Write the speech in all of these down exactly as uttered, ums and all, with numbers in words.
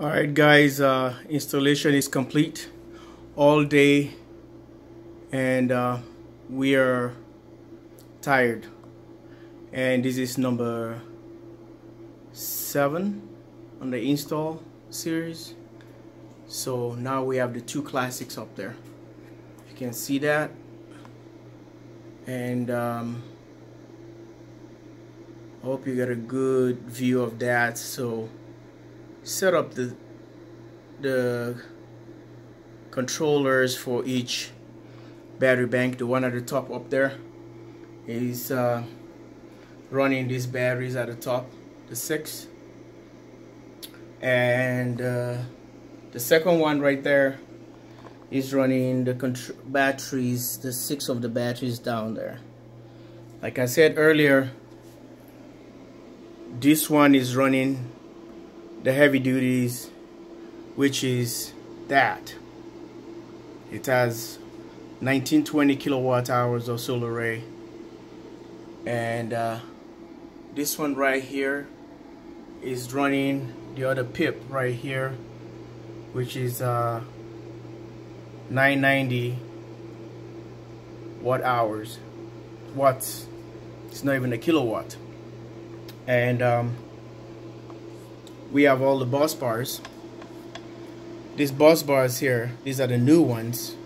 Alright guys, uh, installation is complete all day, and uh, we are tired, and this is number seven on the install series. So now we have the two classics up there, you can see that, and um, I hope you get a good view of that. So set up the the controllers for each battery bank. The one at the top up there is uh, running these batteries at the top, the six, and uh, the second one right there is running the contr batteries, the six of the batteries down there. Like I said earlier, this one is running the heavy duties, which is that it has nineteen twenty kilowatt hours of solar array, and uh, this one right here is running the other pip right here, which is uh, nine ninety watt hours watts. It's not even a kilowatt. And um, we have all the bus bars. These bus bars here, these are the new ones.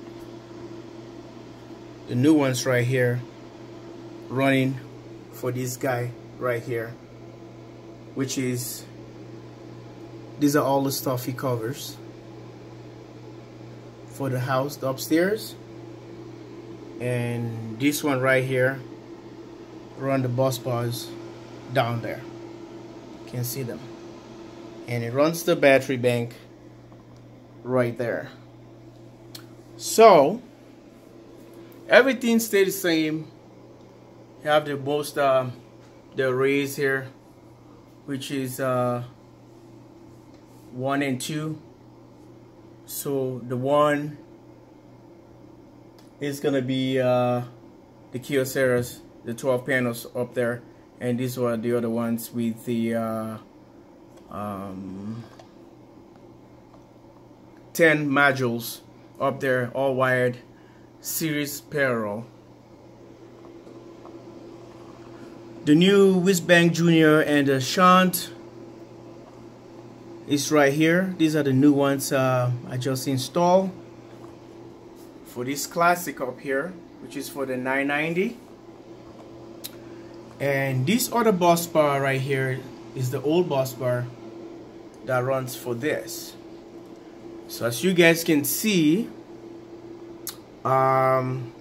The new ones right here, running for this guy right here, which is, these are all the stuff he covers for the house, the upstairs. And this one right here, run the bus bars down there. You can see them. And it runs the battery bank right there. So everything stays the same. You have the most uh, the arrays here, which is uh, one and two. So the one is gonna be uh, the Kyoceras, the twelve panels up there, and these were the other ones with the uh, um ten modules up there, all wired series parallel. The new Whizbank Junior and the Shant is right here. These are the new ones uh, I just installed for this classic up here, which is for the nine ninety. And this other bus bar right here is the old bus bar that runs for this. So as you guys can see, um,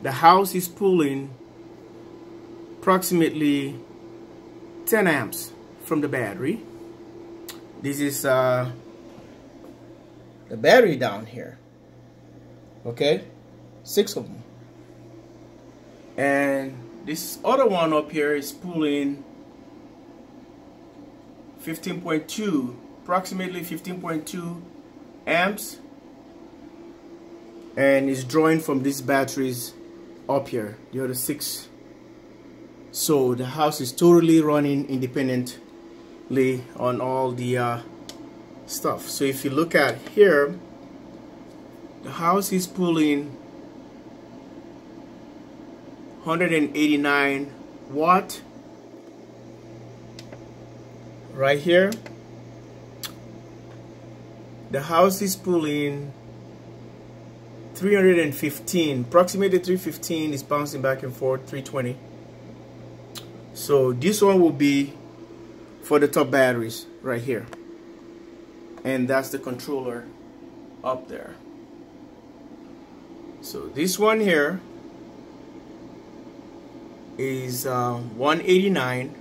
the house is pulling approximately ten amps from the battery. This is uh, the battery down here, okay, six of them. And this other one up here is pulling fifteen point two, approximately fifteen point two amps, and is drawing from these batteries up here, the other six. So the house is totally running independently on all the uh, stuff. So if you look at here, the house is pulling one hundred eighty-nine watt right here. The house is pulling three hundred fifteen, approximately three fifteen, is bouncing back and forth, three twenty. So this one will be for the top batteries right here, and that's the controller up there. So this one here is uh, one eighty-nine,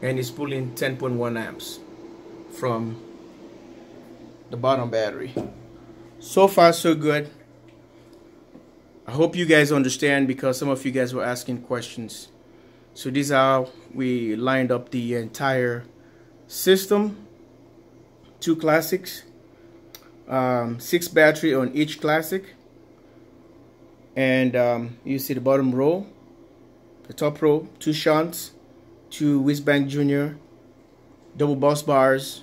and it's pulling ten point one amps from the bottom battery. So far so good. I hope you guys understand, because some of you guys were asking questions. So this is how we lined up the entire system. Two classics, um, six battery on each classic, and um, you see the bottom row, the top row, two Shants, two Whizbank Junior, double bus bars,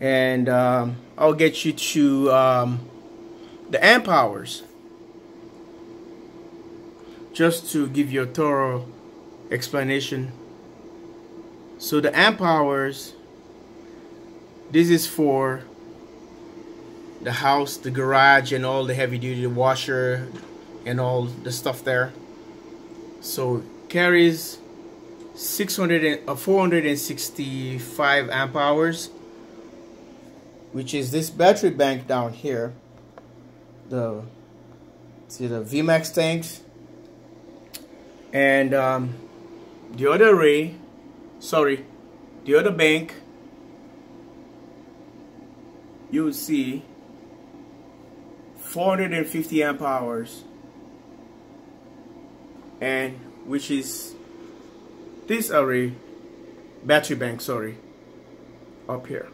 and um, I'll get you to um, the amp hours, just to give you a thorough explanation. So the amp hours, this is for the house, the garage, and all the heavy duty, the washer and all the stuff there. So carries six hundred and four hundred sixty-five amp hours, which is this battery bank down here, the see the V MAX tanks, and um, the other array, sorry, the other bank, you will see four hundred fifty amp hours, and which is this array, battery bank, sorry, up here.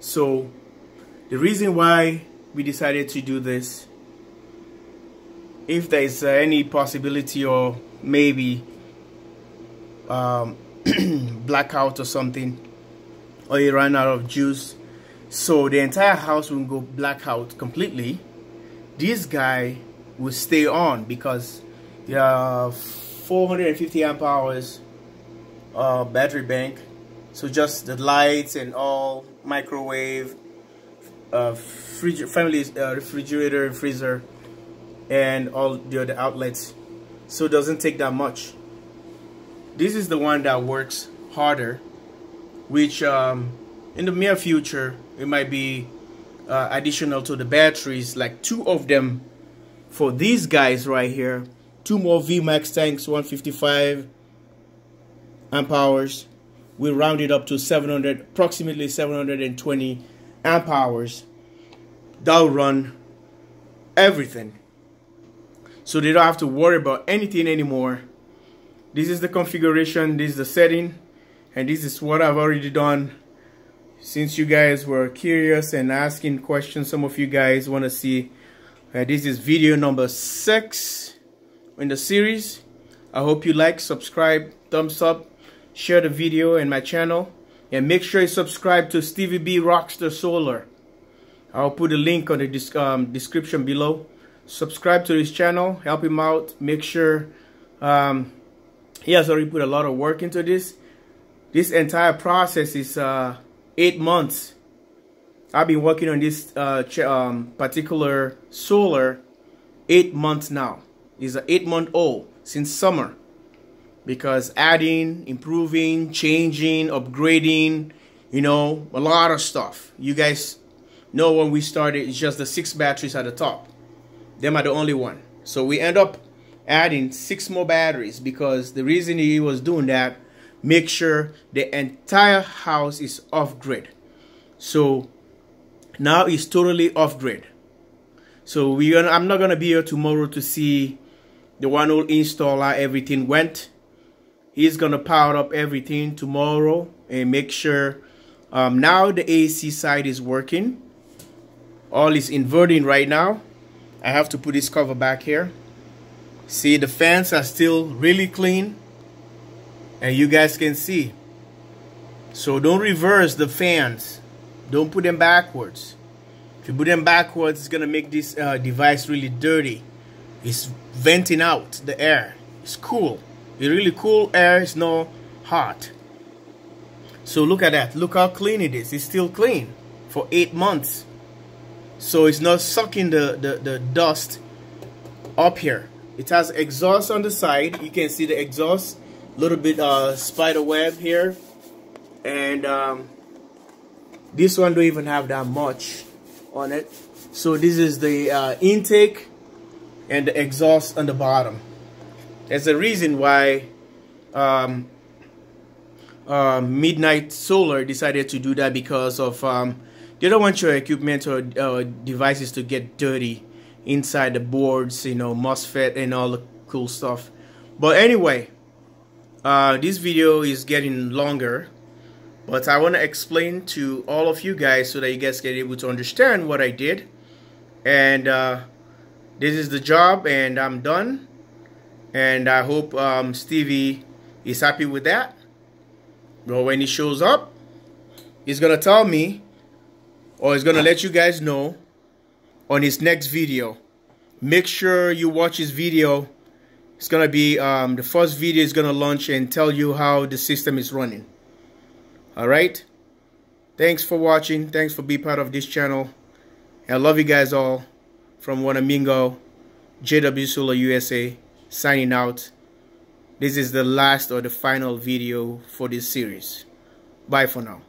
So the reason why we decided to do this, if there is uh, any possibility or maybe um, blackout or something, or you run out of juice, so the entire house will go blackout completely, this guy will stay on because there are four hundred fifty amp hours uh, battery bank. So just the lights and all, microwave, uh, fridge, family uh, refrigerator and freezer, and all the other outlets. So it doesn't take that much. This is the one that works harder, which um, in the near future it might be uh, additional to the batteries, like two of them for these guys right here, two more V MAX tanks, one fifty-five amp hours. We round it up to seven hundred, approximately seven hundred twenty amp hours. That'll run everything. So they don't have to worry about anything anymore. This is the configuration, this is the setting, and this is what I've already done. Since you guys were curious and asking questions, some of you guys want to see, uh, this is video number six in the series. I hope you like, subscribe, thumbs up, share the video and my channel, and make sure you subscribe to Stevie B Rockster Solar. I'll put a link on the um, description below. Subscribe to his channel, help him out, make sure um, he has already put a lot of work into this. This entire process is uh, eight months. I've been working on this uh, um, particular solar eight months now. It's an eight month old since summer, because adding, improving, changing, upgrading, you know, a lot of stuff. You guys know when we started, it's just the six batteries at the top. Them are the only one. So we end up adding six more batteries, because the reason he was doing that, make sure the entire house is off grid. So now it's totally off grid. So we gonna, I'm not gonna be here tomorrow to see the one old installer everything went. He's gonna power up everything tomorrow and make sure um, now the A C side is working. All is inverting right now. I have to put this cover back here. See, the fans are still really clean, and you guys can see. So don't reverse the fans. Don't put them backwards. If you put them backwards, it's gonna make this uh, device really dirty. It's venting out the air. It's cool. It's really cool air. It's not hot. So look at that. Look how clean it is. It's still clean for eight months. So it's not sucking the, the, the dust up here. It has exhaust on the side. You can see the exhaust, a little bit uh, spider web here. And um, this one don't even have that much on it. So this is the uh, intake and the exhaust on the bottom. There's a reason why um, uh, Midnite Solar decided to do that, because of... Um, they don't want your equipment or uh, devices to get dirty inside the boards, you know, MOSFET and all the cool stuff. But anyway, uh, this video is getting longer, but I want to explain to all of you guys so that you guys get able to understand what I did. And uh, this is the job, and I'm done. And I hope um, Stevie is happy with that. But when he shows up, He's going to tell me, or he's going to let you guys know on his next video. Make sure you watch his video. It's going to be, um, the first video is going to launch and tell you how the system is running. All right. Thanks for watching. Thanks for being part of this channel. I love you guys all. From Wanamingo, J W Solar U S A, signing out. This is the last or the final video for this series. Bye for now.